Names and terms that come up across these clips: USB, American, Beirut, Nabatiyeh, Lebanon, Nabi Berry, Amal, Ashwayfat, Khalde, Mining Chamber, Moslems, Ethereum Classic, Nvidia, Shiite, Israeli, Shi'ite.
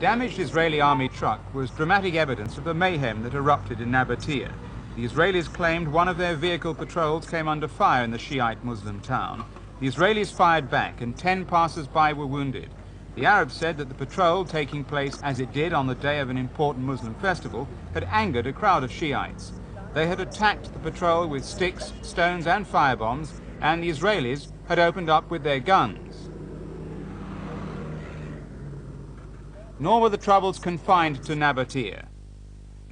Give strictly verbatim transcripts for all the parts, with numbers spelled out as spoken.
damaged Israeli army truck was dramatic evidence of the mayhem that erupted in Nabatiyeh. The Israelis claimed one of their vehicle patrols came under fire in the Shiite Muslim town. The Israelis fired back and ten passers-by were wounded. The Arabs said that the patrol, taking place as it did on the day of an important Muslim festival, had angered a crowd of Shiites. They had attacked the patrol with sticks, stones and firebombs, and the Israelis had opened up with their guns. Nor were the troubles confined to Nabatiyeh.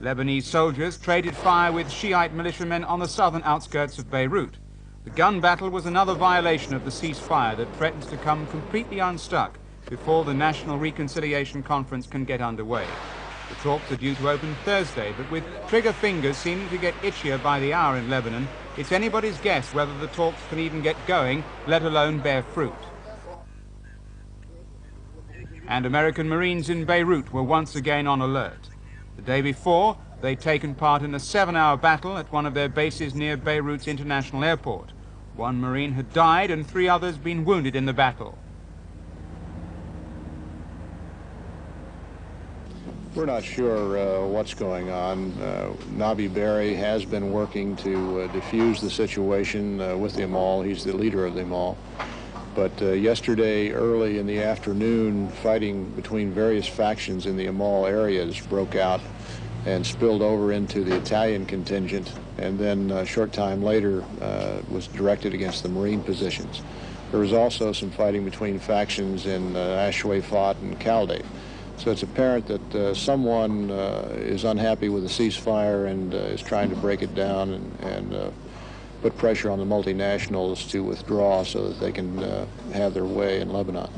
Lebanese soldiers traded fire with Shiite militiamen on the southern outskirts of Beirut. The gun battle was another violation of the ceasefire that threatens to come completely unstuck before the National Reconciliation Conference can get underway. The talks are due to open Thursday, but with trigger fingers seeming to get itchier by the hour in Lebanon, it's anybody's guess whether the talks can even get going, let alone bear fruit. And American Marines in Beirut were once again on alert. The day before, they'd taken part in a seven-hour battle at one of their bases near Beirut's international airport. One Marine had died and three others been wounded in the battle. We're not sure uh, what's going on. Uh, Nabi Berry has been working to uh, defuse the situation uh, with the Amal. He's the leader of the Amal. But uh, yesterday, early in the afternoon, fighting between various factions in the Amal areas broke out and spilled over into the Italian contingent, and then a short time later uh, was directed against the Marine positions. There was also some fighting between factions in uh, Ashwayfat and Khalde. So it's apparent that uh, someone uh, is unhappy with the ceasefire and uh, is trying to break it down and, and uh, put pressure on the multinationals to withdraw so that they can uh, have their way in Lebanon.